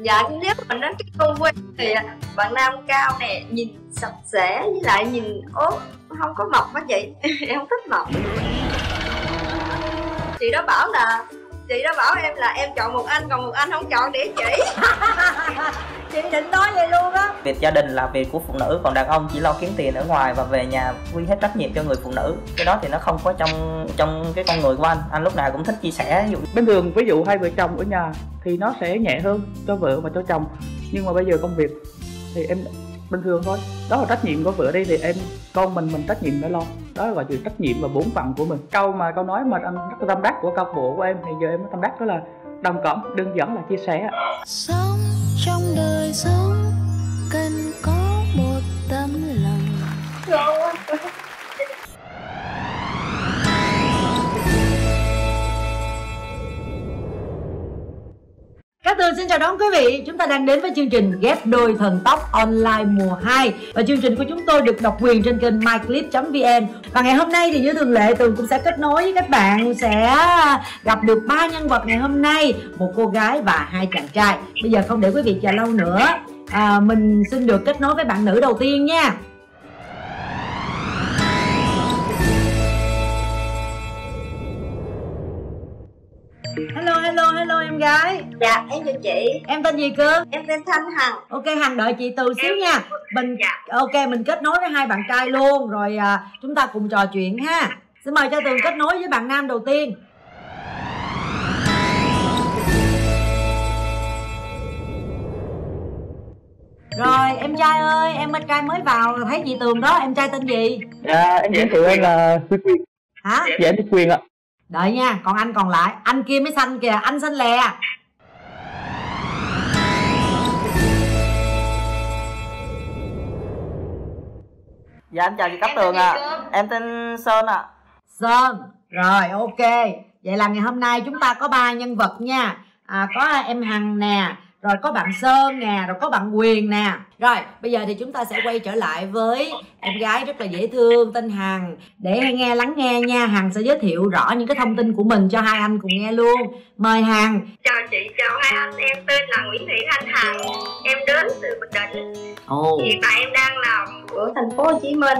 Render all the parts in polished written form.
Dạ, nếu mà nói cái con quen thì bạn nam cao nè, nhìn sạch sẽ với lại nhìn ốm, không có mọc quá chị. Em không thích mọc. Chị đó bảo em là em chọn một anh, còn một anh không chọn để chỉ. Chị định nói vậy luôn á. Việc gia đình là việc của phụ nữ, còn đàn ông chỉ lo kiếm tiền ở ngoài và về nhà quy hết trách nhiệm cho người phụ nữ. Cái đó thì nó không có trong cái con người của anh. Anh lúc nào cũng thích chia sẻ. Bình thường ví dụ hai vợ chồng ở nhà thì nó sẽ nhẹ hơn cho vợ và cho chồng. Nhưng mà bây giờ công việc thì em bình thường thôi. Đó là trách nhiệm của vợ đi thì em, con mình trách nhiệm phải lo. Đó là gọi từ trách nhiệm và bổn phận của mình. Câu nói mà anh rất tâm đắc của câu lạc bộ của em thì giờ em tâm đắc đó là đồng cảm, đơn giản là chia sẻ. Sống trong đời sống cần có một tấm lòng. Cát Tường xin chào đón quý vị. Chúng ta đang đến với chương trình Ghép đôi thần tốc online mùa 2. Và chương trình của chúng tôi được độc quyền trên kênh myclip.vn. Và ngày hôm nay thì như thường lệ, Tường cũng sẽ kết nối với các bạn, sẽ gặp được 3 nhân vật ngày hôm nay, một cô gái và 2 chàng trai. Bây giờ không để quý vị chờ lâu nữa, mình xin được kết nối với bạn nữ đầu tiên nha. Hello em gái. Dạ em chào chị. Em tên gì cơ? Em tên Thanh Hằng. Ok Hằng, đợi chị từ xíu nha. Ok mình kết nối với 2 bạn trai luôn rồi, chúng ta cùng trò chuyện ha. Xin mời cho Tường kết nối với bạn nam đầu tiên. Rồi em trai ơi, em trai mới vào thấy chị Tường đó, em trai tên gì? Dạ em giới thiệu anh là Huy Quyền. Hả? Dạ Huy Quyền ạ. Đợi nha, còn anh còn lại, anh kia mới xanh kìa, anh xanh lè. Dạ em chào chị Cát Tường ạ. Em tên Sơn ạ. Sơn, rồi ok. Vậy là ngày hôm nay chúng ta có 3 nhân vật nha. Có em Hằng nè, rồi có bạn Sơn nè, rồi có bạn Quyền nè. Rồi, bây giờ thì chúng ta sẽ quay trở lại với em gái rất là dễ thương tên Hằng. Để lắng nghe nha, Hằng sẽ giới thiệu rõ những cái thông tin của mình cho hai anh cùng nghe luôn. Mời Hằng. Chào chị, chào hai anh, em tên là Nguyễn Thị Thanh Hằng. Em đến từ Bình Định. Hiện tại em đang làm ở thành phố Hồ Chí Minh.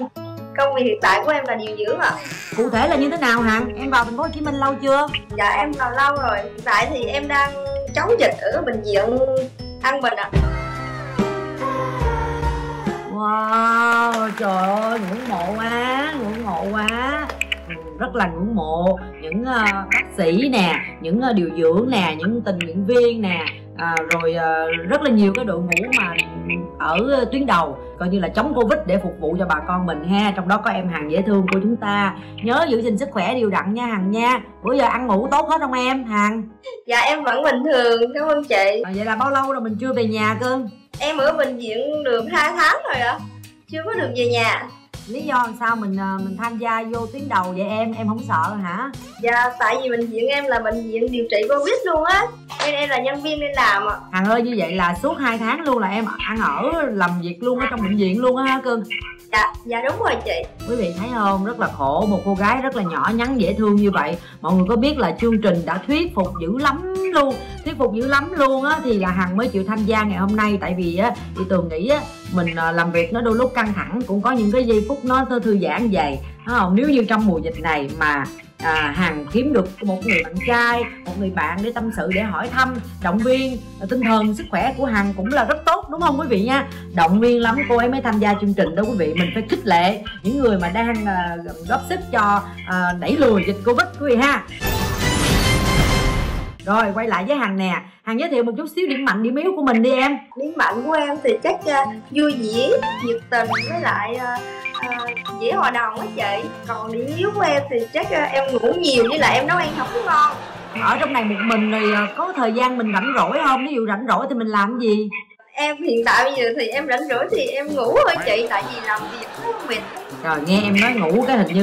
Công việc hiện tại của em là điều dưỡng ạ. Cụ thể là như thế nào Hằng? Em vào thành phố Hồ Chí Minh lâu chưa? Dạ em vào lâu rồi. Hiện tại thì em đang chống dịch ở bệnh viện An Bình ạ. Wow, trời ơi, ngưỡng mộ quá. Rất là ngưỡng mộ những bác sĩ nè, những điều dưỡng nè, những tình nguyện viên nè, rồi rất là nhiều cái đội ngũ mà ở tuyến đầu coi như là chống Covid để phục vụ cho bà con mình ha. Trong đó có em Hằng dễ thương của chúng ta. Nhớ giữ gìn sức khỏe đều đặn nha Hằng nha. Bữa giờ ăn ngủ tốt hết không em Hằng? Dạ em vẫn bình thường, cảm ơn chị. Vậy là bao lâu rồi mình chưa về nhà cơ? Em ở bệnh viện được 2 tháng rồi ạ. Chưa có được về nhà. Lý do làm sao mình tham gia vô tuyến đầu vậy em không sợ hả? Dạ tại vì bệnh viện em là bệnh viện điều trị Covid luôn á, nên em là nhân viên nên làm ạ. Hằng ơi, như vậy là suốt 2 tháng luôn là em ăn ở làm việc luôn ở trong bệnh viện luôn á hả cưng? Dạ đúng rồi chị. Quý vị thấy không, rất là khổ, một cô gái rất là nhỏ nhắn dễ thương như vậy. Mọi người có biết là chương trình đã thuyết phục dữ lắm luôn á thì là Hằng mới chịu tham gia ngày hôm nay. Tại vì á chị Tường nghĩ á, mình làm việc nó đôi lúc căng thẳng, cũng có những cái giây phút nó thư giãn vậy không? Nếu như trong mùa dịch này mà Hằng kiếm được một người bạn trai, một người bạn để tâm sự, để hỏi thăm, động viên tinh thần, sức khỏe của Hằng cũng là rất tốt đúng không quý vị nha. Động viên lắm cô ấy mới tham gia chương trình đó quý vị. Mình phải khích lệ những người mà đang góp sức cho đẩy lùi dịch Covid quý vị ha. Rồi quay lại với Hằng nè. Hằng giới thiệu một chút xíu điểm mạnh điểm yếu của mình đi em. Điểm mạnh của em thì chắc vui vẻ, nhiệt tình với lại dễ hòa đồng á chị. Còn điểm yếu của em thì chắc em ngủ nhiều với lại em nấu ăn không có ngon. Ở trong này một mình thì có thời gian mình rảnh rỗi không? Ví dụ rảnh rỗi thì mình làm cái gì? Em hiện tại bây giờ thì em rảnh rỗi thì em ngủ thôi chị, tại vì làm việc nó mệt. Rồi nghe em nói ngủ cái hình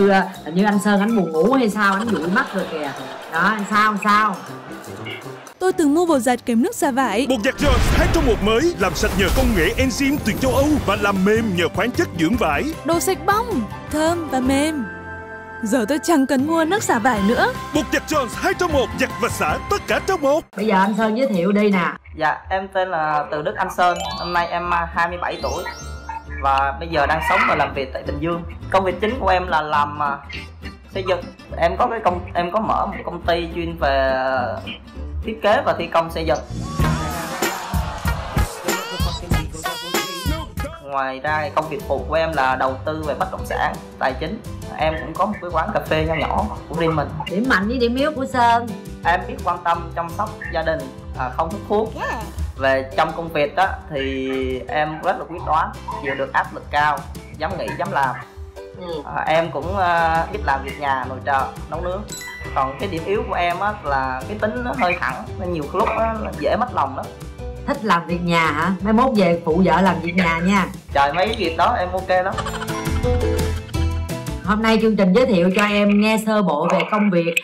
như anh Sơn anh buồn ngủ hay sao, anh dụi mắt rồi kìa. Đó, anh sao? Tôi từng mua bột giặt kèm nước xả vải. Bột giặt giọt hết trong một mới, làm sạch nhờ công nghệ enzyme từ châu Âu và làm mềm nhờ khoáng chất dưỡng vải. Đồ sạch bóng, thơm và mềm. Giờ tôi chẳng cần mua nước xả vải nữa. Bột giặt Jones 2 trong 1, giặt và xả tất cả trong một. Bây giờ anh Sơn giới thiệu đi nè. Dạ, em tên là Từ Đức Anh Sơn. Hôm nay em 27 tuổi. Và bây giờ đang sống và làm việc tại Bình Dương. Công việc chính của em là làm xây dựng. Em có mở một công ty chuyên về thiết kế và thi công xây dựng. Ngoài ra công việc phụ của em là đầu tư về bất động sản, tài chính. Em cũng có một cái quán cà phê nho nhỏ của riêng mình. Điểm mạnh với điểm yếu của Sơn? Em biết quan tâm chăm sóc gia đình, không hút thuốc. Về trong công việc đó thì em rất là quyết đoán, chịu được áp lực cao, dám nghĩ dám làm. Em cũng biết làm việc nhà, nội trợ, nấu nướng. Còn cái điểm yếu của em á, là cái tính nó hơi thẳng nên nhiều lúc á, dễ mất lòng đó. Thích làm việc nhà hả? Mai mốt về phụ vợ làm việc nhà nha. Trời, mấy cái việc đó em ok lắm. Hôm nay chương trình giới thiệu cho em nghe sơ bộ về công việc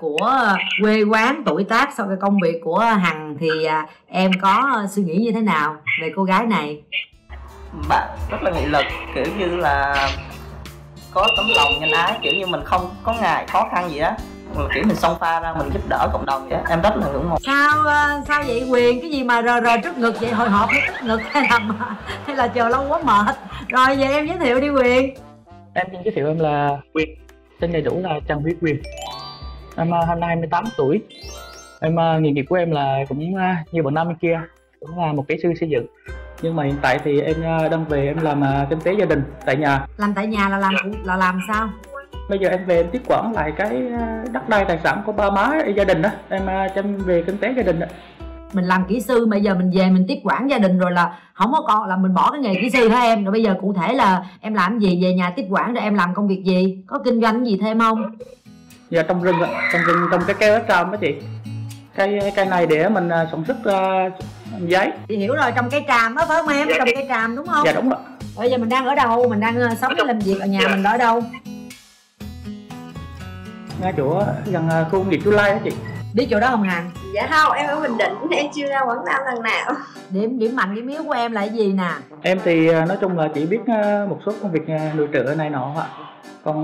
của quê quán, tuổi tác sau cái công việc của Hằng, thì em có suy nghĩ như thế nào về cô gái này? Bạn rất là nghị lực, kiểu như là có tấm lòng nhân ái, kiểu như mình không có ngại khó khăn gì á, kiểu mình xông pha ra, mình giúp đỡ cộng đồng vậy. Em rất là ngưỡng mộ. Sao vậy Quyền? Cái gì mà rờ trước ngực vậy? Hồi hộp hay tức ngực hay là chờ lâu quá mệt? Rồi về em giới thiệu đi Quyền. Em xin giới thiệu em là Quyền, tên đầy đủ là Trần Quý Quyền. Em hôm nay 28 tuổi. Em nghề nghiệp của em là cũng như bọn nam bên kia, cũng là một kỹ sư xây dựng. Nhưng mà hiện tại thì em đang về em làm kinh tế gia đình tại nhà. Làm tại nhà là làm sao? Bây giờ em về em tiếp quản lại cái đất đai tài sản của ba má gia đình đó, em chăm về kinh tế gia đình đó. Mình làm kỹ sư bây giờ mình về mình tiếp quản gia đình rồi là không có con, là mình bỏ cái nghề kỹ sư hả em? Rồi bây giờ cụ thể là em làm gì, về nhà tiếp quản rồi em làm công việc gì, có kinh doanh gì thêm không? Dạ trong rừng trong cái keo lá tràm đó chị, cây này để mình sản xuất giấy. Chị hiểu rồi, trong cái tràm đó phải không em? Trong cái tràm đúng không? Dạ đúng rồi. Bây giờ mình đang ở đâu, mình đang sống làm việc ở nhà mình ở đâu? Ngay chỗ gần khu công nghiệp Chu Lai đó chị. Biết chỗ đó không Hằng? Dạ không, em ở Bình Định, em chưa ra Quảng Nam lần nào. Điểm mạnh, điểm yếu của em là cái gì nè? Em thì nói chung là chỉ biết một số công việc nội trợ này nọ ạ. Còn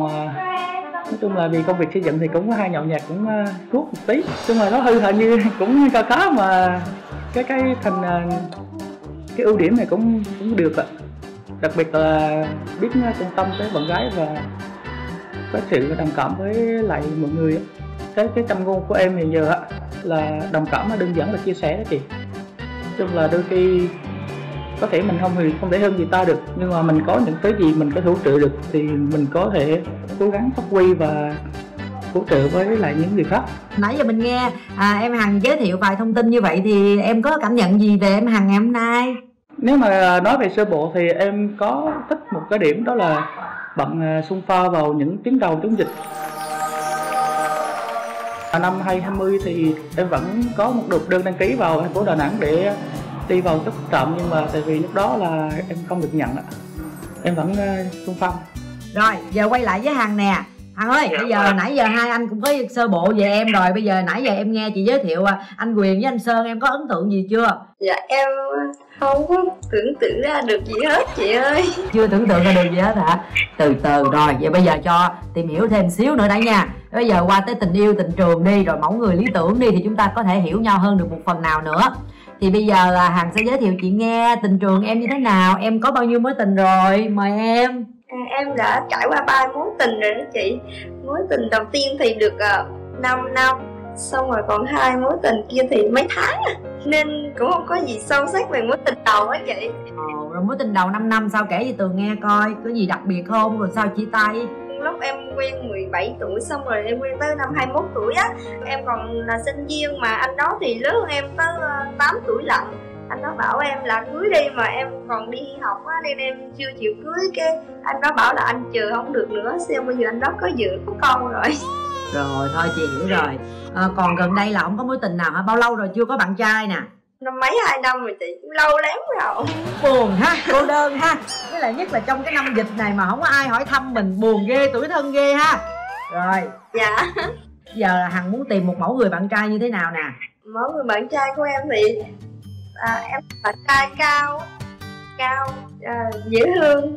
nói chung là vì công việc xây dựng thì cũng hay nhậu nhạt, cũng thuốc một tí. Nhưng mà nó hư hệt như cũng cao cá mà cái thành cái ưu điểm này cũng được ạ. Đặc biệt là biết quan tâm tới bạn gái và có sự đồng cảm với lại mọi người á. Cái tâm ngôn của em hiện giờ á là đồng cảm, đơn giản là chia sẻ đó chị. Chung là đôi khi có thể mình không thể hơn gì ta được, nhưng mà mình có những cái gì mình có hỗ trợ được thì mình có thể cố gắng phát huy và hỗ trợ với lại những người khác. Nãy giờ mình nghe em Hằng giới thiệu vài thông tin như vậy thì em có cảm nhận gì về em Hằng ngày hôm nay? Nếu mà nói về sơ bộ thì em có thích một cái điểm đó là bạn xung pha vào những tuyến đầu chống dịch. Năm 2020 thì em vẫn có một đợt đơn đăng ký vào thành phố Đà Nẵng để đi vào cấp trạm, nhưng mà tại vì lúc đó là em không được nhận ạ. Em vẫn xung phong. Rồi, giờ quay lại với Hằng nè. Hằng ơi, bây giờ nãy giờ hai anh cũng có sơ bộ về em rồi. Bây giờ nãy giờ em nghe chị giới thiệu anh Quyền với anh Sơn, em có ấn tượng gì chưa? Dạ em không có tưởng tượng ra được gì hết chị ơi. Chưa tưởng tượng ra được gì hết hả? Từ từ rồi, vậy bây giờ cho tìm hiểu thêm xíu nữa đã nha. Bây giờ qua tới tình yêu, tình trường đi, rồi mẫu người lý tưởng đi, thì chúng ta có thể hiểu nhau hơn được một phần nào nữa. Thì bây giờ là Hằng sẽ giới thiệu chị nghe tình trường em như thế nào, em có bao nhiêu mối tình rồi, mời em. Em đã trải qua 3 mối tình rồi đó chị. Mối tình đầu tiên thì được 5 năm, xong rồi còn 2 mối tình kia thì mấy tháng, nên cũng không có gì sâu sắc về mối tình đầu á chị. Rồi mối tình đầu 5 năm sao, kể gì Tường nghe coi, có gì đặc biệt không, rồi sao chia tay? Lúc em quen 17 tuổi xong rồi em quen tới năm 21 tuổi á. Em còn là sinh viên mà anh đó thì lớn hơn em tới 8 tuổi lận. Anh đó bảo em là cưới đi mà em còn đi học á nên em chưa chịu cưới. Cái anh đó bảo là anh chờ không được nữa, xem bây giờ anh đó có vợ có con rồi. Rồi thôi chị hiểu rồi. Còn gần đây là không có mối tình nào hả? Bao lâu rồi chưa có bạn trai nè? Năm mấy 2 năm rồi chị, cũng lâu lắm rồi. Buồn ha, cô đơn ha. Với lại nhất là trong cái năm dịch này mà không có ai hỏi thăm mình, buồn ghê, tủi thân ghê ha. Rồi. Dạ. Giờ là Hằng muốn tìm một mẫu người bạn trai như thế nào nè? Mẫu người bạn trai của em thì em bạn trai cao, dễ thương,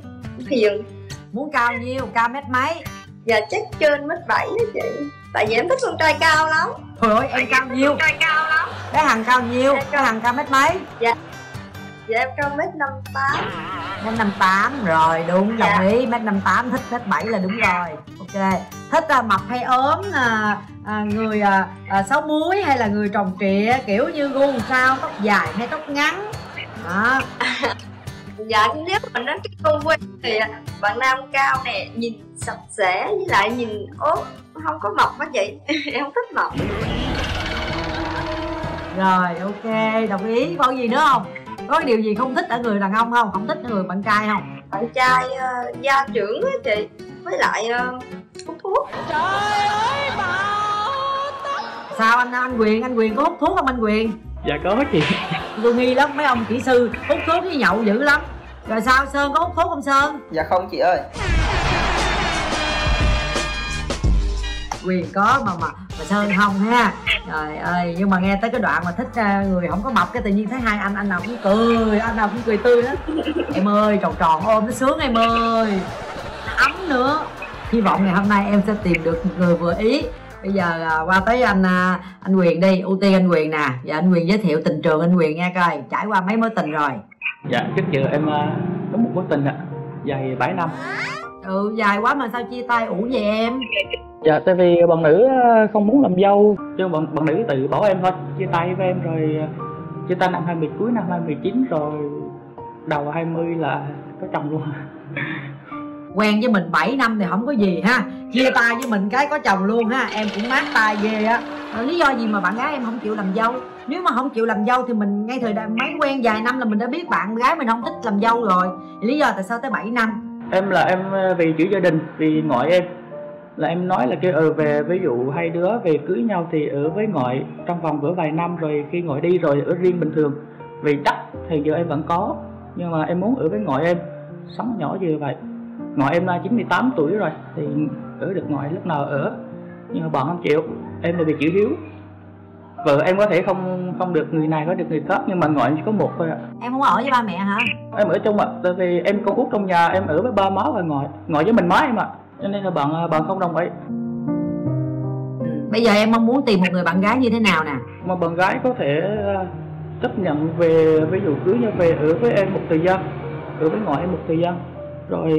hiền. Muốn cao nhiêu? Cao mét mấy? Dạ chắc trên mét 7 đó chị. Tại vì em thích con trai cao lắm. Thôi ơi em cao nhiêu? Con trai cao lắm. Bé Hằng cao nhiêu? Bé Hằng cao mét mấy? Dạ. Dạ em cao mét 58. Mét 58 rồi đúng, dạ. Đồng ý, mét 58 thích mét 7 là đúng rồi. Ok. Thích mập hay ốm, người sáu múi hay là người tròn trịa, kiểu như gu sao, tóc dài hay tóc ngắn? Đó. Dạ nếu mình đến cái công quê thì bạn nam cao nè, nhìn sạch sẽ với lại nhìn ốm, không có mập quá chị. Em không thích mập. Rồi ok, đồng ý. Có gì nữa không? Có cái điều gì không thích ở người đàn ông không? Không thích ở người bạn trai không? Bạn trai gia trưởng á chị, với lại hút thuốc. Trời ơi bà. Sao anh Quyền có hút thuốc không anh Quyền? Dạ có chị. Tôi nghi lắm, mấy ông kỹ sư hút thuốc với nhậu dữ lắm. Rồi sao Sơn có hút thuốc không Sơn? Dạ không chị ơi. Quyền có mà Sơn không ha. Trời ơi, nhưng mà nghe tới cái đoạn mà thích người không có mập, cái tự nhiên thấy hai anh nào cũng cười, anh nào cũng cười tươi đó. Em ơi, tròn tròn ôm nó sướng em ơi. Nó ấm nữa. Hy vọng ngày hôm nay em sẽ tìm được một người vừa ý. Bây giờ qua tới anh Quyền đi, ưu tiên anh Quyền nè. Giờ anh Quyền giới thiệu tình trường anh Quyền nghe coi, trải qua mấy mối tình rồi? Dạ, trước giờ em có một mối tình ạ, dài 7 năm. Ừ, dài quá mà sao chia tay uổng vậy em? Dạ, tại vì bạn nữ không muốn làm dâu, chứ bạn nữ tự bỏ em thôi, chia tay với em rồi. Chia tay năm 20, cuối năm 2019 rồi, đầu 20 là có chồng luôn. Quen với mình 7 năm thì không có gì ha, chia tay với mình cái có chồng luôn ha, em cũng mát tay ghê á. Lý do gì mà bạn gái em không chịu làm dâu? Nếu mà không chịu làm dâu thì mình ngay thời điểm mới quen vài năm là mình đã biết bạn gái mình không thích làm dâu rồi. Lý do tại sao tới 7 năm? Em vì chữ gia đình, vì ngoại em là em nói là kêu về, ví dụ hai đứa về cưới nhau thì ở với ngoại trong vòng cỡ vài năm, rồi khi ngoại đi rồi ở riêng bình thường. Vì đất thì giờ em vẫn có, nhưng mà em muốn ở với ngoại em, sống nhỏ như vậy. Ngoại em là 98 tuổi rồi thì ở được ngoại lúc nào ở, nhưng mà bọn không chịu. Em là bị chịu hiếu, vợ em có thể không được người này có được người khác, nhưng mà ngoại chỉ có một thôi ạ. Em không ở với ba mẹ hả? Em ở chung ạ, tại vì em con út trong nhà, em ở với ba má và ngoại với mình má em ạ, cho nên là bạn không đồng ý. Bây giờ em mong muốn tìm một người bạn gái như thế nào nè? Mà bạn gái có thể chấp nhận về, ví dụ cưới nhau về ở với em một thời gian, ở với ngoại em một thời gian, rồi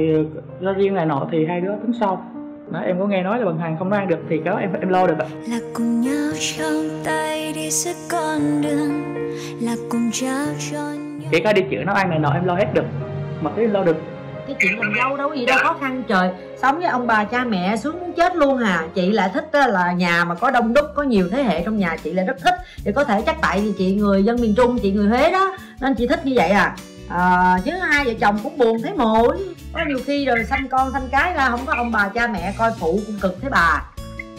ra riêng này nọ thì hai đứa tính sau. Đó, em có nghe nói là bạn Hằng không mang được thì có em lo được ạ. Là cùng nhau trong tay đi suốt con đường, là cùng trao cho nhau. Kể cả đi chữa nấu ăn này nọ em lo hết được, mà cứ lo được. Cái chuyện làm dâu đâu có gì đâu khó khăn trời. Sống với ông bà cha mẹ xuống muốn chết luôn à. Chị lại thích là nhà mà có đông đúc, có nhiều thế hệ trong nhà chị lại rất thích. Thì có thể chắc tại vì chị người dân miền Trung, chị người Huế đó, nên chị thích như vậy à. Chứ hai vợ chồng cũng buồn thấy mồ, có nhiều khi rồi sanh con sanh cái ra không có ông bà cha mẹ coi phụ cũng cực thế bà.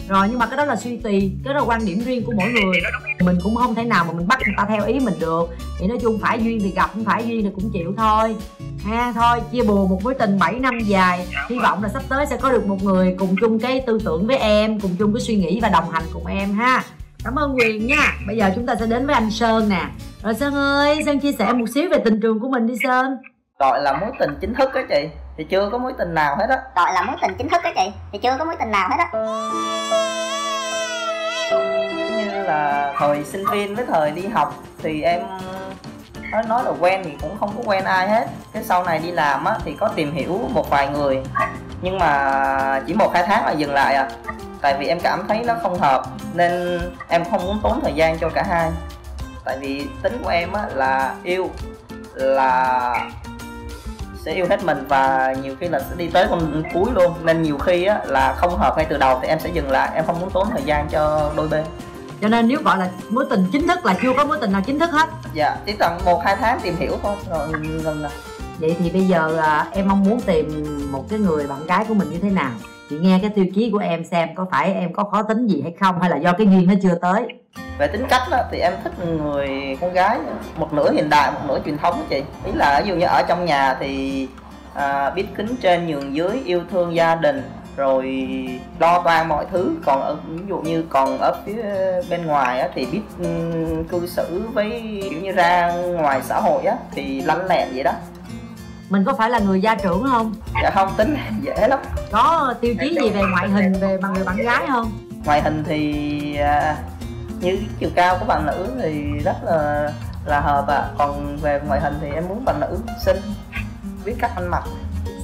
Rồi nhưng mà cái đó là suy tùy, cái đó là quan điểm riêng của mỗi người, mình cũng không thể nào mà mình bắt người ta theo ý mình được. Thì nói chung phải duyên thì gặp, không phải duyên thì cũng chịu thôi ha. Thôi chia buồn một mối tình 7 năm dài, hy vọng là sắp tới sẽ có được một người cùng chung cái tư tưởng với em, cùng chung cái suy nghĩ và đồng hành cùng em ha. Cảm ơn Quyền nha. Bây giờ chúng ta sẽ đến với anh Sơn nè. Rồi Sơn ơi, Sơn chia sẻ một xíu về tình trường của mình đi Sơn. Gọi là mối tình chính thức đó chị, thì chưa có mối tình nào hết á. Gọi là mối tình chính thức đó chị, thì chưa có mối tình nào hết á. Như là thời sinh viên với thời đi học thì em nói là quen thì cũng không có quen ai hết. Cái sau này đi làm á thì có tìm hiểu một vài người, nhưng mà chỉ 1-2 tháng là dừng lại à. Tại vì em cảm thấy nó không hợp nên em không muốn tốn thời gian cho cả hai. Tại vì tính của em á, là yêu là sẽ yêu hết mình và nhiều khi là sẽ đi tới con cuối luôn. Nên nhiều khi á, là không hợp ngay từ đầu thì em sẽ dừng lại, em không muốn tốn thời gian cho đôi bên. Cho nên nếu gọi là mối tình chính thức là chưa có mối tình nào chính thức hết. Dạ, chỉ tầm 1-2 tháng tìm hiểu thôi rồi ngừng rồi. Vậy thì bây giờ em mong muốn tìm một cái người bạn gái của mình như thế nào? Chị nghe cái tiêu chí của em xem có phải em có khó tính gì hay không, hay là do cái duyên nó chưa tới. Về tính cách đó, thì em thích người con gái một nửa hiện đại, một nửa truyền thống đó chị. Ý là ví dụ như ở trong nhà thì biết kính trên nhường dưới, yêu thương gia đình, rồi lo toan mọi thứ. Còn ở, ví dụ như còn ở phía bên ngoài á, thì biết cư xử với kiểu như ra ngoài xã hội á, thì lanh lẹn vậy đó. Mình có phải là người gia trưởng không? Dạ không, tính dễ lắm. Có tiêu chí gì về ngoại hình, về bằng người bạn gái không? Ngoại hình thì như chiều cao của bạn nữ thì rất là hợp ạ. Còn về ngoại hình thì em muốn bạn nữ xinh, biết cách ăn mặc.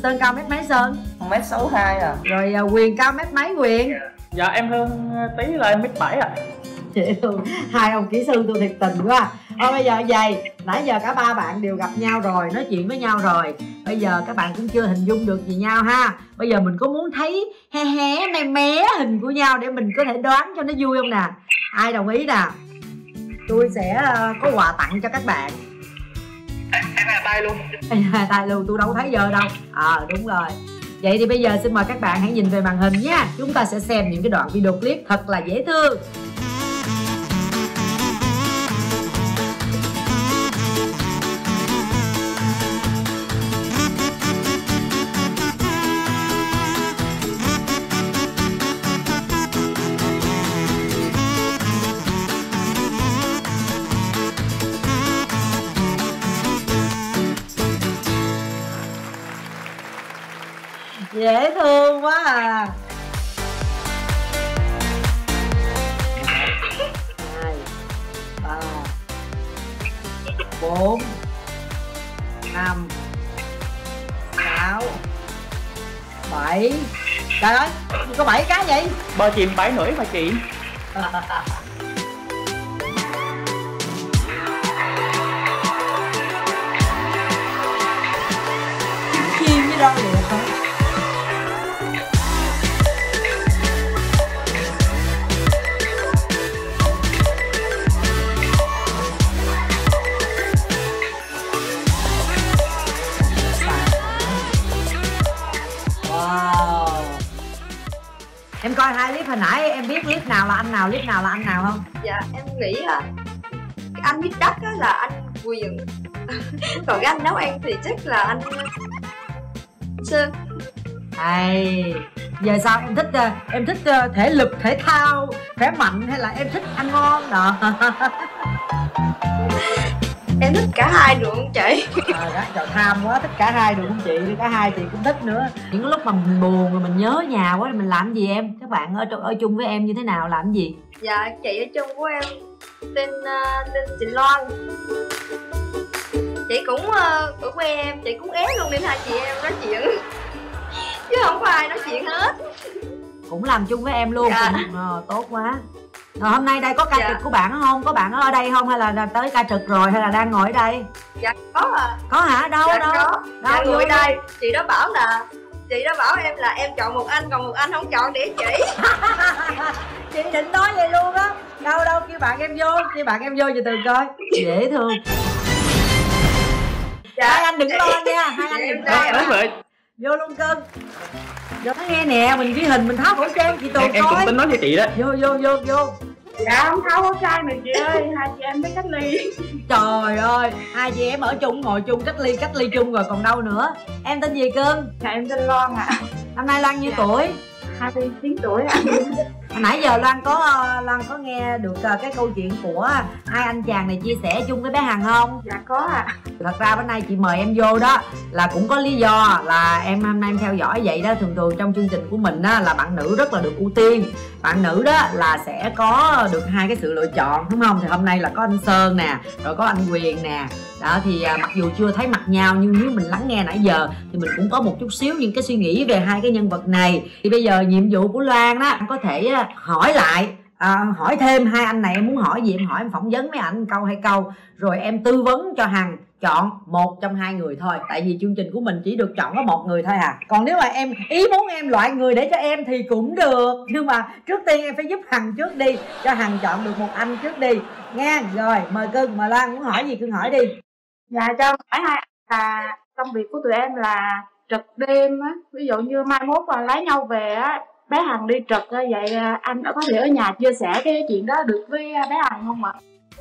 Sơn cao mét mấy Sơn? 1m62 à. Rồi Quyền cao mét mấy Quyền? Dạ em hơn tí là em 1m7 ạ. Dễ thương, hai ông kỹ sư tôi thiệt tình quá. Thôi bây giờ vậy, nãy giờ cả ba bạn đều gặp nhau rồi, nói chuyện với nhau rồi. Bây giờ các bạn cũng chưa hình dung được gì nhau ha. Bây giờ mình có muốn thấy hé hé mé mé hình của nhau để mình có thể đoán cho nó vui không nè? Ai đồng ý nè? Tôi sẽ có quà tặng cho các bạn. Em hà tay luôn. Em hà tay luôn, tôi đâu thấy giờ đâu. Ờ đúng rồi. Vậy thì bây giờ xin mời các bạn hãy nhìn về màn hình nha. Chúng ta sẽ xem những cái đoạn video clip thật là dễ thương. Dễ thương quá à. Hai, ba, bốn, năm, sáu, bảy. Trời ơi, có 7 cá vậy? Bơ chìm 7 nửa mà chị. Chim với đâu vậy không? Em coi hai clip hồi nãy em biết clip nào là anh nào, clip nào là anh nào không? Dạ em nghĩ là cái anh biết đất đó là anh Quyền. Còn cái anh nấu ăn thì chắc là anh Sơn. Đây, giờ sao em thích thể lực, thể thao, khỏe mạnh hay là em thích ăn ngon đó? Em thích cả hai được không chị? Đó, trời tham quá, thích cả hai được không chị? Cả hai chị cũng thích nữa. Những lúc mà mình buồn rồi mình nhớ nhà quá thì mình làm gì em? Các bạn ở chung với em như thế nào, làm gì? Dạ, chị ở chung của em tên chị Loan. Chị cũng ở quê em, chị cũng ép luôn nên hai chị em nói chuyện. Chứ không có ai nói chuyện hết. Cũng làm chung với em luôn. Dạ. Tốt quá. Rồi, hôm nay đây có ca dạ. trực của bạn không? Có bạn ở đây không? Hay là tới ca trực rồi? Hay là đang ngồi ở đây? Dạ có à. Có hả? Đâu dạ, đâu? Có. Đâu ngồi dạ, đây. Chị đó bảo em là em chọn một anh, còn một anh không chọn để chỉ. Chị định nói vậy luôn á. Đâu đâu kêu bạn em vô, kêu bạn em vô từ từ coi. Dễ thương. Dạ. Hai anh đừng lo nha. Hai anh đừng lo. Vô luôn cưng. Vô nghe nè, mình ghi hình, mình tháo khẩu trang chị Tường coi. Em cũng tính nói với chị đó. Vô vô vô vô. Dạ không tháo khẩu trang này chị ơi, hai chị em phải cách ly. Trời ơi, hai chị em ở chung ngồi chung cách ly chung rồi còn đâu nữa. Em tên gì cưng? Dạ em tên Loan ạ. Năm nay Loan nhiêu dạ. tuổi? 29 tuổi ạ. Nãy giờ Loan có nghe được cái câu chuyện của hai anh chàng này chia sẻ chung với bé Hằng không? Dạ có ạ. Thật ra bữa nay chị mời em vô đó là cũng có lý do là em hôm nay em theo dõi vậy đó. Thường thường trong chương trình của mình á, là bạn nữ rất là được ưu tiên. Bạn nữ đó là sẽ có được hai cái sự lựa chọn đúng không? Thì hôm nay là có anh Sơn nè, rồi có anh Quyền nè. Đó thì mặc dù chưa thấy mặt nhau nhưng nếu mình lắng nghe nãy giờ thì mình cũng có một chút xíu những cái suy nghĩ về hai cái nhân vật này. Thì bây giờ nhiệm vụ của Loan đó có thể hỏi lại, hỏi thêm hai anh này em muốn hỏi gì em hỏi, em phỏng vấn mấy ảnh câu hay câu rồi em tư vấn cho Hằng chọn một trong hai người thôi, tại vì chương trình của mình chỉ được chọn có một người thôi à. Còn nếu mà em ý muốn em loại người để cho em thì cũng được, nhưng mà trước tiên em phải giúp Hằng trước đi, cho Hằng chọn được một anh trước đi nghe. Rồi mời cưng, mời Loan muốn hỏi gì cưng hỏi đi. Dạ cho hỏi hai là công việc của tụi em là trực đêm á, ví dụ như mai mốt mà lấy nhau về á, bé Hằng đi trực vậy anh có thể ở nhà chia sẻ cái chuyện đó được với bé Hằng không ạ?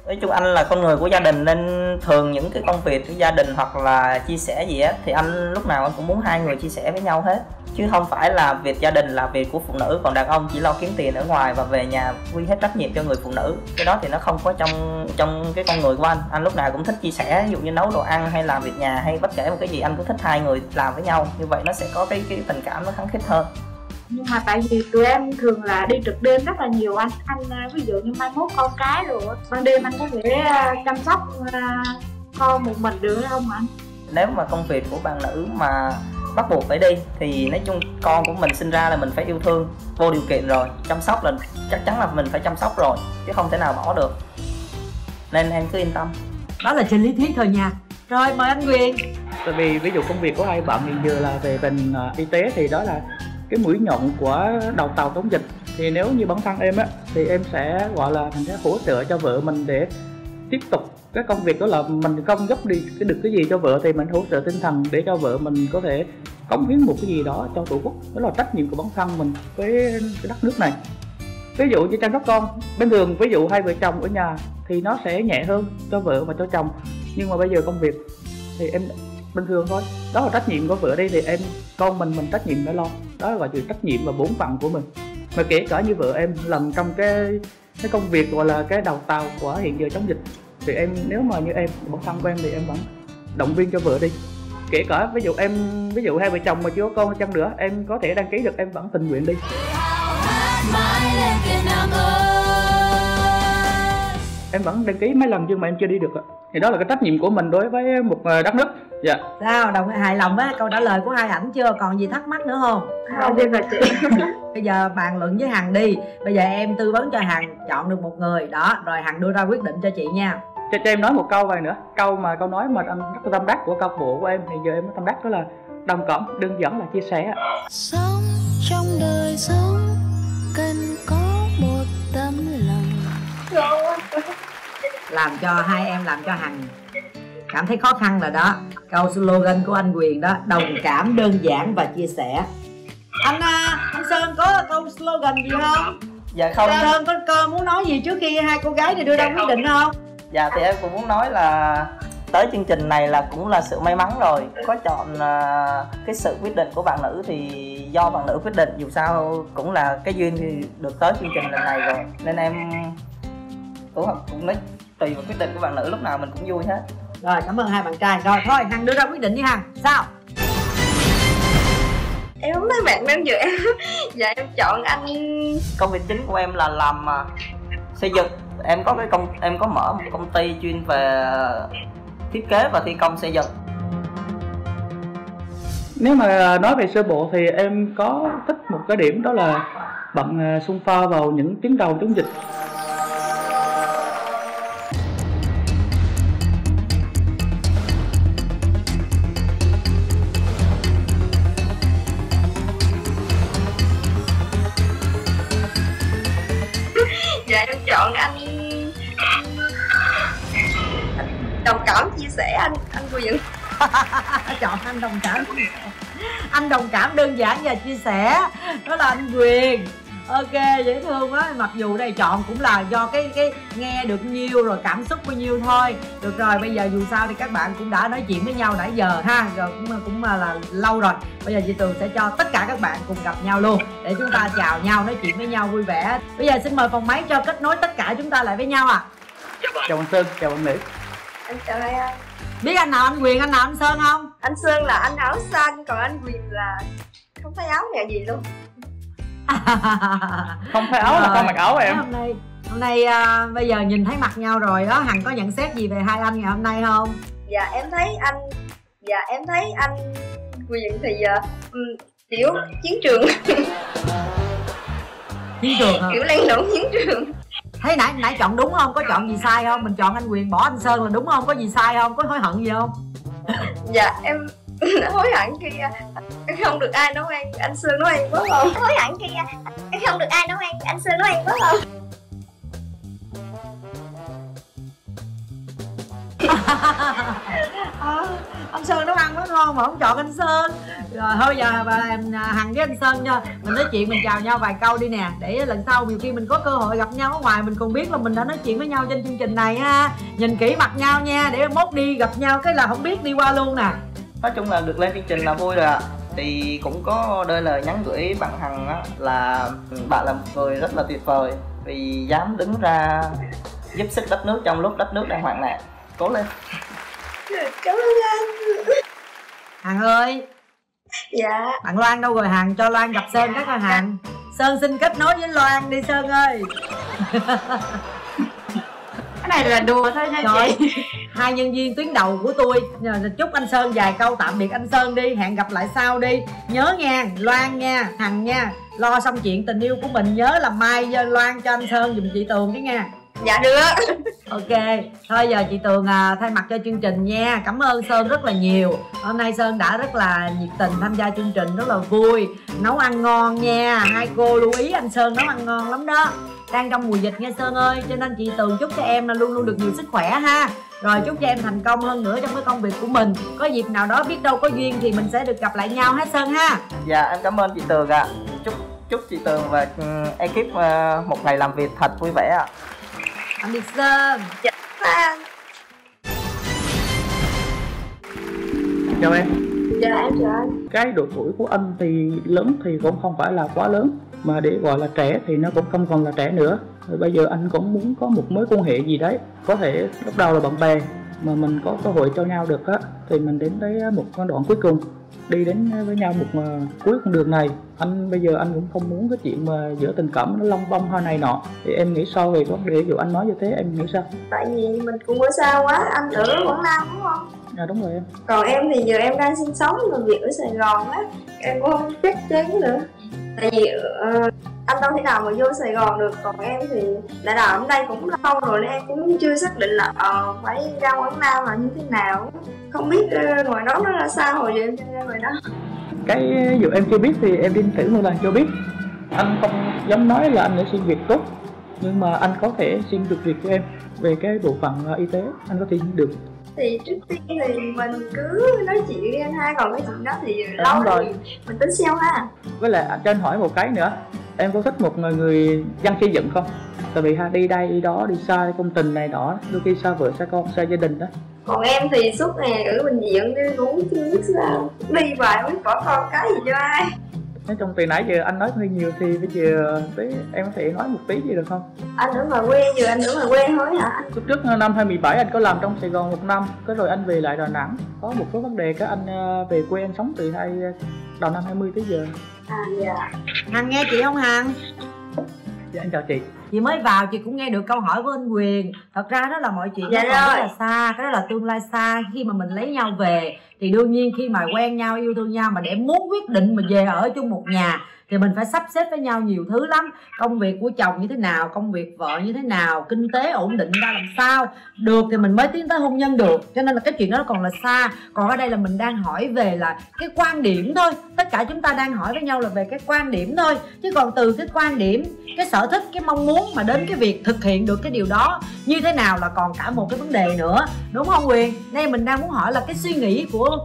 Nói chung anh là con người của gia đình nên thường những cái công việc của gia đình hoặc là chia sẻ gì á thì anh lúc nào anh cũng muốn hai người chia sẻ với nhau hết, chứ không phải là việc gia đình là việc của phụ nữ còn đàn ông chỉ lo kiếm tiền ở ngoài và về nhà quy hết trách nhiệm cho người phụ nữ. Cái đó thì nó không có trong cái con người của anh. Anh lúc nào cũng thích chia sẻ, ví dụ như nấu đồ ăn hay làm việc nhà hay bất kể một cái gì anh cũng thích hai người làm với nhau, như vậy nó sẽ có cái tình cảm nó khăng khít hơn. Nhưng mà tại vì tụi em thường là đi trực đêm rất là nhiều anh ví dụ như mai mốt con cái rồi ban đêm anh có thể chăm sóc con một mình được không anh? Nếu mà công việc của bạn nữ mà bắt buộc phải đi thì nói chung con của mình sinh ra là mình phải yêu thương vô điều kiện rồi, chăm sóc là chắc chắn là mình phải chăm sóc rồi chứ không thể nào bỏ được, nên em cứ yên tâm. Đó là trên lý thuyết thôi nha. Rồi mời anh Quyền. Tại vì ví dụ công việc của hai bạn hiện giờ là về bên y tế thì đó là cái mũi nhọn của đầu tàu chống dịch, thì nếu như bản thân em á thì em sẽ gọi là mình sẽ hỗ trợ cho vợ mình để tiếp tục cái công việc, đó là mình không gấp đi cái được cái gì cho vợ thì mình hỗ trợ tinh thần để cho vợ mình có thể cống hiến một cái gì đó cho tổ quốc. Đó là trách nhiệm của bản thân mình với cái đất nước này. Ví dụ như chăm sóc con bình thường, ví dụ hai vợ chồng ở nhà thì nó sẽ nhẹ hơn cho vợ và cho chồng, nhưng mà bây giờ công việc thì em bình thường thôi. Đó là trách nhiệm của vợ đi thì em con mình trách nhiệm phải lo. Đó là gọi từ trách nhiệm và bổn phận của mình. Mà kể cả như vợ em làm trong cái công việc gọi là cái đầu tàu của hiện giờ chống dịch thì em nếu mà như em bản thân của em thì em vẫn động viên cho vợ đi. Kể cả ví dụ hai vợ chồng mà chưa có con chăng nữa em có thể đăng ký được, em vẫn tình nguyện đi. Em vẫn đăng ký mấy lần nhưng mà em chưa đi được. Thì đó là cái trách nhiệm của mình đối với một đất nước. Dạ. Sao đồng hài lòng với câu trả lời của hai ảnh chưa? Còn gì thắc mắc nữa không? Không biết rồi chị. Bây giờ bàn luận với Hằng đi. Bây giờ em tư vấn cho Hằng chọn được một người đó, rồi Hằng đưa ra quyết định cho chị nha. Cho em nói một câu vậy nữa. Câu nói mà anh rất tâm đắc của câu bộ của em thì giờ em tâm đắc đó là đồng cảm, đơn giản là chia sẻ. Sống trong đời sống cần có một tấm lòng. Làm cho hai em, làm cho Hằng cảm thấy khó khăn là đó. Câu slogan của anh Quyền đó, đồng cảm, đơn giản và chia sẻ. Anh Sơn có câu slogan gì không? Dạ không. Anh Sơn có muốn nói gì trước khi hai cô gái này đưa ra quyết định không? Dạ thì em cũng muốn nói là tới chương trình này là cũng là sự may mắn rồi. Có chọn cái sự quyết định của bạn nữ thì do bạn nữ quyết định, dù sao cũng là cái duyên thì được tới chương trình lần này rồi. Nên em cũng nói tùy vào quyết định của bạn nữ, lúc nào mình cũng vui hết. Rồi cảm ơn hai bạn trai. Rồi thôi Hằng đưa ra quyết định với Hằng. Sao? Em không thấy bạn nam dự em. Dạ em chọn anh. Công việc chính của em là làm xây dựng. Em có mở một công ty chuyên về thiết kế và thi công xây dựng. Nếu mà nói về sơ bộ thì em có thích một cái điểm đó là bạn xung pha vào những tuyến đầu chống dịch. Đồng cảm chia sẻ anh Quyền. Chọn anh đồng cảm. Anh đồng cảm, đơn giản và chia sẻ. Đó là anh Quyền. Ok, dễ thương quá. Mặc dù đây chọn cũng là do cái nghe được nhiêu rồi, cảm xúc bao nhiêu thôi. Được rồi, bây giờ dù sao thì các bạn cũng đã nói chuyện với nhau nãy giờ ha. Rồi cũng là lâu rồi. Bây giờ chị Tường sẽ cho tất cả các bạn cùng gặp nhau luôn để chúng ta chào nhau, nói chuyện với nhau vui vẻ. Bây giờ xin mời phòng máy cho kết nối tất cả chúng ta lại với nhau ạ. Chào anh Sơn, chào anh Mỹ. Anh chào hai anh. Biết anh nào anh Quyền, anh nào anh Sơn không? Anh Sơn là anh áo xanh, còn anh Quyền là không thấy áo nhà gì luôn. Không thấy áo rồi. Là con mặc áo em. Hôm nay bây giờ nhìn thấy mặt nhau rồi đó. Hằng có nhận xét gì về hai anh ngày hôm nay không? Dạ em thấy anh Quyền thì kiểu chiến trường. Chiến trường hả? Kiểu lăn lộn chiến trường. Thấy nãy chọn đúng không? Có chọn gì sai không? Mình chọn anh Quyền bỏ anh Sơn là đúng không? Có gì sai không? Có hối hận gì không? Dạ em hối hận khi em không được ai nấu ăn, anh Sơn nấu ăn quá không? Hối hận khi em không được ai nấu ăn, anh Sơn nấu ăn quá không? Ông Sơn nấu ăn nó ngon mà ông chọn anh Sơn. Rồi thôi giờ Hằng với anh Sơn nha, mình nói chuyện, mình chào nhau vài câu đi nè, để lần sau nhiều khi mình có cơ hội gặp nhau ở ngoài mình còn biết là mình đã nói chuyện với nhau trên chương trình này ha. Nhìn kỹ mặt nhau nha, để mốt đi gặp nhau cái là không biết đi qua luôn nè. Nói chung là được lên chương trình là vui rồi ạ. Thì cũng có đôi lời nhắn gửi bạn Hằng á, là bạn là một người rất là tuyệt vời vì dám đứng ra giúp sức đất nước trong lúc đất nước đang hoạn nạn. Cố lên. Cảm ơn anh. Hằng ơi. Dạ. Bạn Loan đâu rồi Hằng? Cho Loan gặp Sơn các con. Hằng, Sơn xin kết nối với Loan đi Sơn ơi. Cái này là đùa thôi nha chị. Hai nhân viên tuyến đầu của tôi. Chúc anh Sơn vài câu tạm biệt anh Sơn đi, hẹn gặp lại sau đi. Nhớ nha Loan nha, Hằng nha, lo xong chuyện tình yêu của mình nhớ làm mai Loan cho anh Sơn dùm chị Tường cái nha. Dạ được. Ok, thôi giờ chị Tường thay mặt cho chương trình nha. Cảm ơn Sơn rất là nhiều. Hôm nay Sơn đã rất là nhiệt tình tham gia chương trình, rất là vui. Nấu ăn ngon nha. Hai cô lưu ý anh Sơn nấu ăn ngon lắm đó. Đang trong mùa dịch nha Sơn ơi, cho nên chị Tường chúc cho em là luôn luôn được nhiều sức khỏe ha. Rồi chúc cho em thành công hơn nữa trong cái công việc của mình. Có dịp nào đó biết đâu có duyên thì mình sẽ được gặp lại nhau hết Sơn ha. Dạ em cảm ơn chị Tường ạ. Chúc chị Tường và ekip một ngày làm việc thật vui vẻ ạ. Anh Điệt Sơn. Chào em. Dạ em chào anh. Cái độ tuổi của anh thì lớn thì cũng không phải là quá lớn, mà để gọi là trẻ thì nó cũng không còn là trẻ nữa. Rồi bây giờ anh cũng muốn có một mối quan hệ gì đấy, có thể lúc đầu là bạn bè mà mình có cơ hội cho nhau được á, thì mình đến tới một con đoạn cuối cùng, đi đến với nhau một cuối con đường này. Anh bây giờ anh cũng không muốn cái chuyện mà giữa tình cảm nó long bông hoa này nọ. Thì em nghĩ sao về vấn đề ví dụ anh nói như thế, em nghĩ sao? Tại vì mình cũng ở xa quá, anh ở Quảng Nam đúng không? Dạ đúng rồi em. Còn em thì giờ em đang sinh sống làm việc ở Sài Gòn á, em cũng không chắc chắn nữa. Tại vì anh đâu thể nào mà vô Sài Gòn được, còn em thì đã đào ở đây cũng lâu rồi nên em cũng chưa xác định là phải ra Quảng Nam là như thế nào. Không biết ngoài đó nó ra sao, hồi giờ em chưa ra ngoài đó. Cái dù em chưa biết thì em đi thử một lần cho biết. Anh không dám nói là anh đã xin việc tốt, nhưng mà anh có thể xin được việc của em về cái bộ phận y tế, anh có thể xin được. Thì trước tiên thì mình cứ nói chuyện em ha, còn cái chuyện đó thì lâu rồi mình tính sao ha. Với lại cho anh hỏi một cái nữa, em có thích một người dân xây dựng không? Tại vì ha, đi đây đi đó, đi xa công trình này đó, đôi khi xa vợ xa con xa gia đình đó. Còn em thì suốt ngày ở bệnh viện đi uống chứ sao, đi hoài mới bỏ con cái gì cho ai. Nói chung từ nãy giờ anh nói hơi nhiều thì bây giờ tới em có thể nói một tí gì được không? Anh ở ngoài quê, giờ anh ở ngoài quê thôi hả? Lúc trước năm 2017 anh có làm trong Sài Gòn một năm, cái rồi anh về lại Đà Nẵng. Có một số vấn đề cái anh về quê anh sống từ đầu năm 20 tới giờ. À dạ. Hằng nghe chị không Hằng? Dạ anh chào chị. Chị mới vào chị cũng nghe được câu hỏi của anh Quyền. Thật ra đó là mọi chuyện dạ nó còn rất là xa, cái đó là tương lai xa. Khi mà mình lấy nhau về thì đương nhiên khi mà quen nhau, yêu thương nhau mà để muốn quyết định mà về ở chung một nhà thì mình phải sắp xếp với nhau nhiều thứ lắm. Công việc của chồng như thế nào, công việc vợ như thế nào, kinh tế ổn định ra làm sao, được thì mình mới tiến tới hôn nhân được. Cho nên là cái chuyện đó còn là xa. Còn ở đây là mình đang hỏi về là cái quan điểm thôi. Tất cả chúng ta đang hỏi với nhau là về cái quan điểm thôi. Chứ còn từ cái quan điểm, cái sở thích, cái mong muốn mà đến cái việc thực hiện được cái điều đó như thế nào là còn cả một cái vấn đề nữa. Đúng không Quyền? Nên mình đang muốn hỏi là cái suy nghĩ của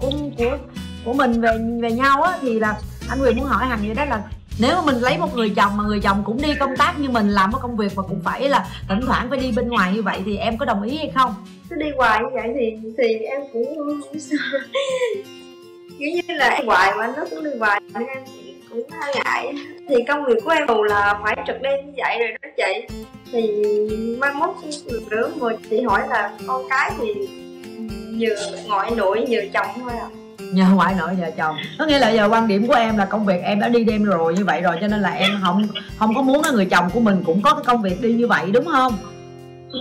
mình về nhau á, thì là anh Quyền muốn hỏi Hằng vậy đó, là nếu mà mình lấy một người chồng mà người chồng cũng đi công tác như mình, làm cái công việc mà cũng phải là thỉnh thoảng phải đi bên ngoài như vậy thì em có đồng ý hay không? Cứ đi hoài như vậy thì em cũng kiểu như là em hoài mà nó cũng đi hoài nên em cũng hơi ngại. Thì công việc của em hầu là phải trực đêm như vậy rồi đó chị, thì mai mốt nữa mà chị hỏi là con cái thì vừa ngoại nội vừa chồng thôi à. Nhờ ngoại nội nhờ chồng, có nghĩa là giờ quan điểm của em là công việc em đã đi đêm rồi như vậy rồi, cho nên là em không có muốn là người chồng của mình cũng có cái công việc đi như vậy đúng không?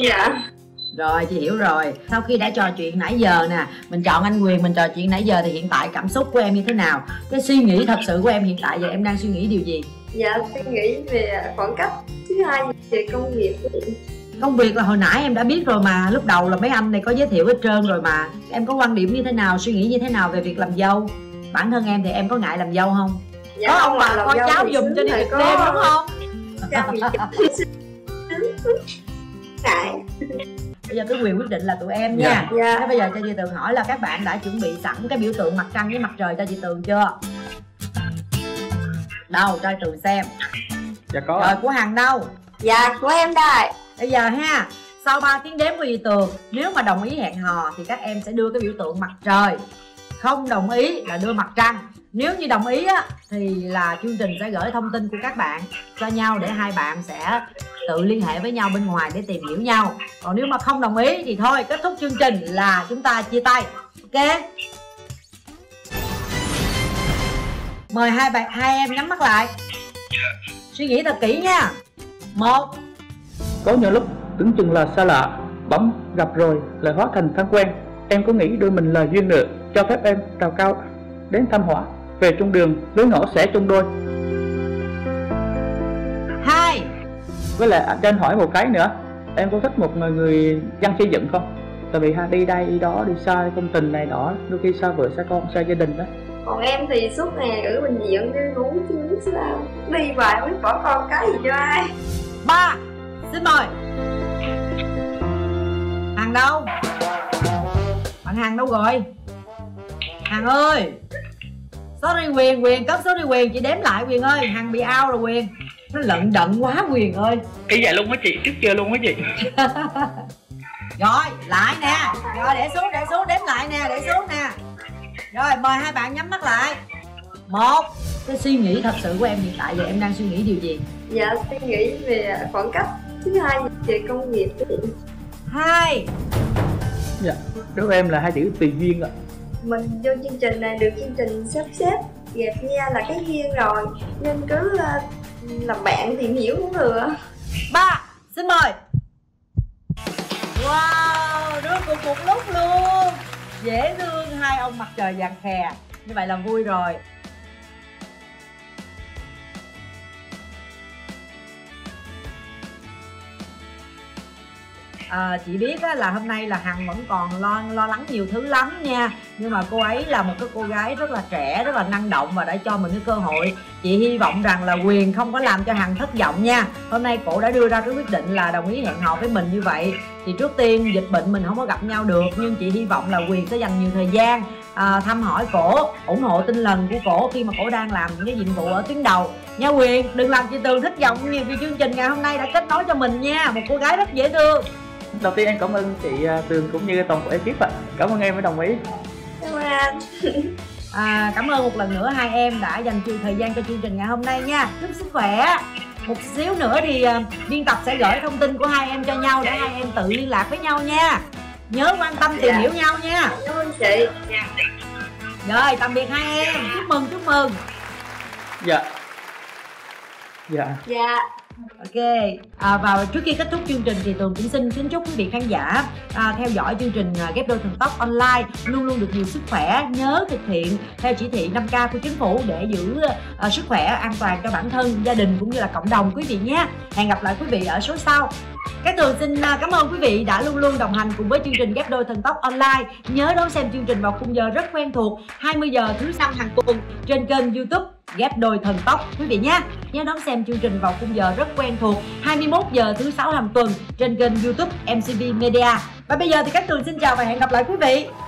Dạ. Rồi chị hiểu rồi. Sau khi đã trò chuyện nãy giờ nè, mình chọn anh Quyền mình trò chuyện nãy giờ thì hiện tại cảm xúc của em như thế nào? Cái suy nghĩ thật sự của em hiện tại giờ em đang suy nghĩ điều gì? Dạ suy nghĩ về khoảng cách, thứ hai về công việc của chị. Công việc là hồi nãy em đã biết rồi mà, lúc đầu là mấy anh này có giới thiệu hết trơn rồi mà. Em có quan điểm như thế nào, suy nghĩ như thế nào về việc làm dâu? Bản thân em thì em có ngại làm dâu không? Dạ, có ông bà con cháu dùm cho đi việc đêm đúng không? Ngại. Bây giờ cái quyền quyết định là tụi em nha. Thế bây giờ cho chị Tường hỏi là các bạn đã chuẩn bị sẵn cái biểu tượng mặt trăng với mặt trời cho chị Tường chưa? Đâu, cho Tường xem. Dạ có. Trời của Hằng đâu? Dạ của em đây. Bây giờ ha, sau 3 tiếng đếm của chị Tường, nếu mà đồng ý hẹn hò thì các em sẽ đưa cái biểu tượng mặt trời, không đồng ý là đưa mặt trăng. Nếu như đồng ý á, thì là chương trình sẽ gửi thông tin của các bạn cho nhau để hai bạn sẽ tự liên hệ với nhau bên ngoài để tìm hiểu nhau. Còn nếu mà không đồng ý thì thôi, kết thúc chương trình là chúng ta chia tay. Ok. Mời hai em nhắm mắt lại. Suy nghĩ thật kỹ nha. 1. Có nhiều lúc tưởng chừng là xa lạ, bỗng gặp rồi lại hóa thành thân quen. Em có nghĩ đôi mình là duyên nữa, cho phép em trào cao đến thăm hỏa, về chung đường lối ngõ sẽ chung đôi. 2. Với lại anh hỏi một cái nữa, em có thích một người dân xây dựng không? Tại vì ha, đi đây đi đó, đi xa công tình này đó, đôi khi xa vợ xa con, xa gia đình đó. Còn em thì suốt ngày ở bệnh viện đi uống chứ biết sao, đi hoài không biết bỏ con cái gì cho ai. 3. Xin mời Hằng đâu? Bạn Hằng đâu rồi? Hằng ơi, số đi Quyền cất số đi Quyền, chị đếm lại Quyền ơi. Hằng bị out rồi Quyền, nó lận đận quá Quyền ơi. Ý vậy luôn á chị, trước chưa luôn á chị. Rồi lại nè, rồi để xuống đếm lại nè, để xuống nè. Rồi mời hai bạn nhắm mắt lại. 1. Cái suy nghĩ thật sự của em hiện tại giờ em đang suy nghĩ điều gì? Dạ suy nghĩ về khoảng cách. Thứ hai về công việc của chị. 2. Dạ đối với em là hai chữ tùy duyên ạ. Mình vô chương trình này được chương trình sắp xếp dẹp nha là cái duyên rồi, nên cứ làm bạn tìm hiểu cũng được. 3. Xin mời. Wow, đứa cùng một lúc luôn, dễ thương hai ông mặt trời vàng khè. Như vậy là vui rồi. À, chị biết á, là hôm nay là Hằng vẫn còn lo lắng nhiều thứ lắm nha. Nhưng mà cô ấy là một cái cô gái rất là trẻ, rất là năng động và đã cho mình cái cơ hội. Chị hy vọng rằng là Quyền không có làm cho Hằng thất vọng nha. Hôm nay cổ đã đưa ra cái quyết định là đồng ý hẹn hò với mình như vậy. Thì trước tiên dịch bệnh mình không có gặp nhau được, nhưng chị hy vọng là Quyền sẽ dành nhiều thời gian thăm hỏi cổ, ủng hộ tinh thần của cổ khi mà cổ đang làm những cái nhiệm vụ ở tuyến đầu nha Quyền. Đừng làm chị Tường thất vọng nhiều vì chương trình ngày hôm nay đã kết nối cho mình nha một cô gái rất dễ thương. Đầu tiên em cảm ơn chị Tường cũng như toàn bộ ekip ạ. Cảm ơn em đã đồng ý. Cảm ơn anh. Cảm ơn một lần nữa hai em đã dành nhiều thời gian cho chương trình ngày hôm nay nha. Chúc sức khỏe. Một xíu nữa thì biên tập sẽ gửi thông tin của hai em cho nhau để hai em tự liên lạc với nhau nha. Nhớ quan tâm tìm hiểu nhau nha. Cảm ơn chị. Rồi tạm biệt hai em. Chúc mừng. Dạ. Ok, và trước khi kết thúc chương trình thì Tường cũng xin kính chúc quý vị khán giả theo dõi chương trình Ghép Đôi Thần Tốc Online luôn luôn được nhiều sức khỏe. Nhớ thực hiện theo chỉ thị 5K của chính phủ để giữ sức khỏe, an toàn cho bản thân, gia đình cũng như là cộng đồng quý vị nhé. Hẹn gặp lại quý vị ở số sau. Cát Tường xin cảm ơn quý vị đã luôn luôn đồng hành cùng với chương trình Ghép Đôi Thần Tốc Online. Nhớ đón xem chương trình vào khung giờ rất quen thuộc 20 giờ thứ Năm hàng tuần trên kênh YouTube Ghép Đôi Thần Tốc quý vị nhé. Nhớ đón xem chương trình vào khung giờ rất quen thuộc 21 giờ thứ Sáu hàng tuần trên kênh YouTube MCV Media. Và bây giờ thì Cát Tường xin chào và hẹn gặp lại quý vị.